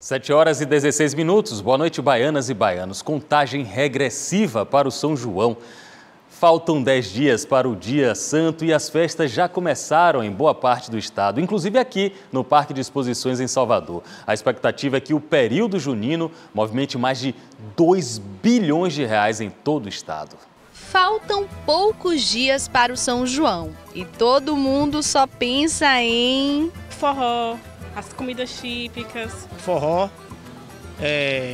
7h16. Boa noite, baianas e baianos. Contagem regressiva para o São João. Faltam 10 dias para o Dia Santo e as festas já começaram em boa parte do estado, inclusive aqui no Parque de Exposições em Salvador. A expectativa é que o período junino movimente mais de 2 bilhões de reais em todo o estado. Faltam poucos dias para o São João e todo mundo só pensa em forró, as comidas típicas. Forró,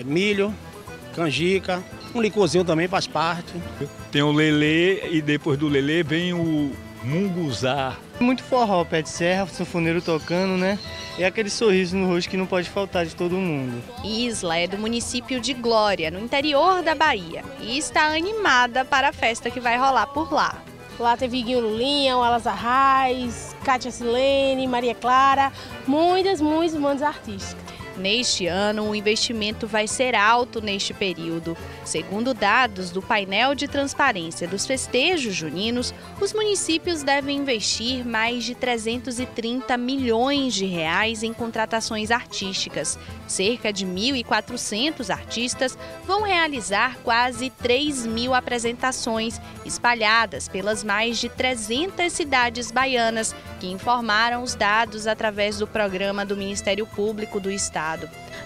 milho, canjica, um licorzinho também faz parte. Tem o lelê e depois do lelê vem o munguzá. Muito forró, pé de serra, sanfoneiro tocando, né? É aquele sorriso no rosto que não pode faltar de todo mundo. Isla é do município de Glória, no interior da Bahia, e está animada para a festa que vai rolar por lá. Lá tem Viguinho Lulinha, Alas Arrais, Kátia Silene, Maria Clara, muitos bandas artísticas. Neste ano, o investimento vai ser alto neste período. Segundo dados do painel de transparência dos festejos juninos, os municípios devem investir mais de 330 milhões de reais em contratações artísticas. Cerca de 1.400 artistas vão realizar quase 3.000 apresentações, espalhadas pelas mais de 300 cidades baianas, que informaram os dados através do programa do Ministério Público do Estado.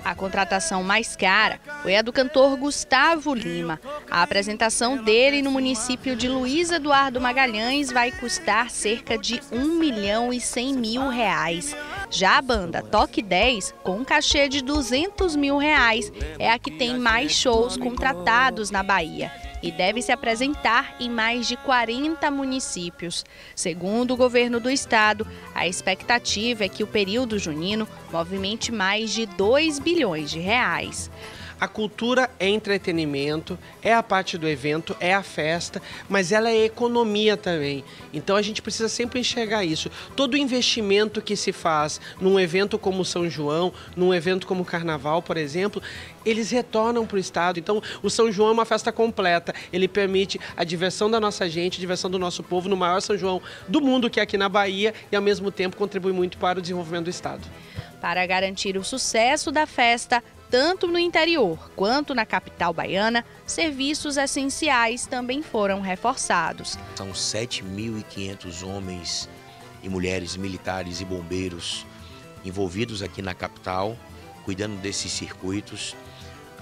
A contratação mais cara foi a do cantor Gustavo Lima. A apresentação dele no município de Luiz Eduardo Magalhães vai custar cerca de R$ 1.100.000. Já a banda Toque 10, com um cachê de R$ 200.000, é a que tem mais shows contratados na Bahia e deve se apresentar em mais de 40 municípios. Segundo o governo do estado, a expectativa é que o período junino movimente mais de 2 bilhões de reais. A cultura é entretenimento, é a parte do evento, é a festa, mas ela é economia também. Então a gente precisa sempre enxergar isso. Todo investimento que se faz num evento como São João, num evento como o Carnaval, por exemplo, eles retornam para o estado. Então o São João é uma festa completa, ele permite a diversão da nossa gente, a diversão do nosso povo no maior São João do mundo, que é aqui na Bahia, e ao mesmo tempo contribui muito para o desenvolvimento do estado. Para garantir o sucesso da festa, tanto no interior quanto na capital baiana, serviços essenciais também foram reforçados. São 7.500 homens e mulheres militares e bombeiros envolvidos aqui na capital, cuidando desses circuitos.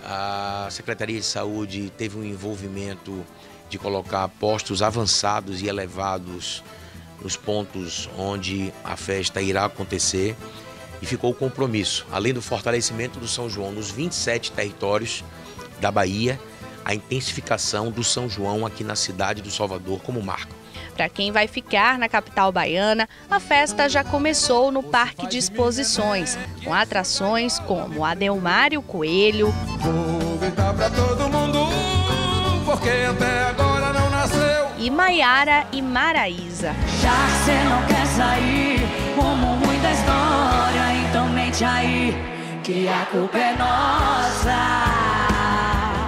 A Secretaria de Saúde teve um envolvimento de colocar postos avançados e elevados nos pontos onde a festa irá acontecer. E ficou o compromisso, além do fortalecimento do São João nos 27 territórios da Bahia, a intensificação do São João aqui na cidade do Salvador como marco. Para quem vai ficar na capital baiana, a festa já começou no Parque de Exposições, com atrações como Adelmário Coelho. Vou gritar pra todo mundo, porque até agora não nasceu. E Maiara e Maraíza. Já que você não quer sair, como muita história. Aí, que a culpa é nossa.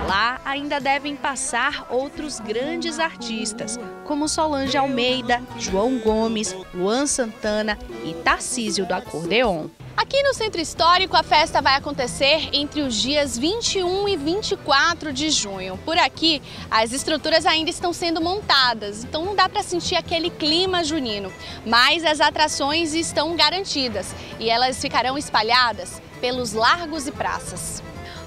Lá ainda devem passar outros grandes artistas, como Solange Almeida, João Gomes, Luan Santana e Tarcísio do Acordeon. Aqui no Centro Histórico, a festa vai acontecer entre os dias 21 e 24 de junho. Por aqui, as estruturas ainda estão sendo montadas, então não dá para sentir aquele clima junino. Mas as atrações estão garantidas e elas ficarão espalhadas pelos largos e praças.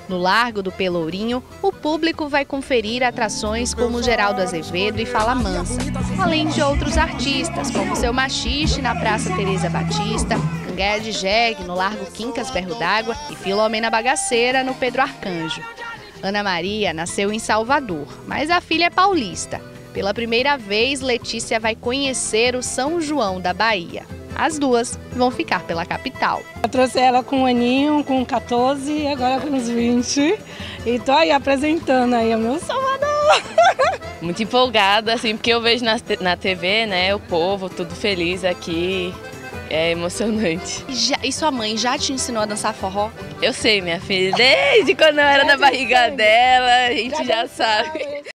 No Largo do Pelourinho, o público vai conferir atrações como Geraldo Azevedo e Falamansa, além de outros artistas, como Seu Maxixe na Praça Teresa Batista, Cangueia de Jegue no Largo Quincas Berro d'Água e Filomena Bagaceira no Pedro Arcanjo. Ana Maria nasceu em Salvador, mas a filha é paulista. Pela primeira vez, Letícia vai conhecer o São João da Bahia. As duas vão ficar pela capital. Eu trouxe ela com um aninho, com 14 e agora com uns 20. E tô aí apresentando aí o meu Salvador. Muito empolgada, assim, porque eu vejo na TV, né, o povo tudo feliz aqui. É emocionante. E sua mãe já te ensinou a dançar forró? Eu sei, minha filha. Desde quando eu era na barriga dela, a gente já sabe.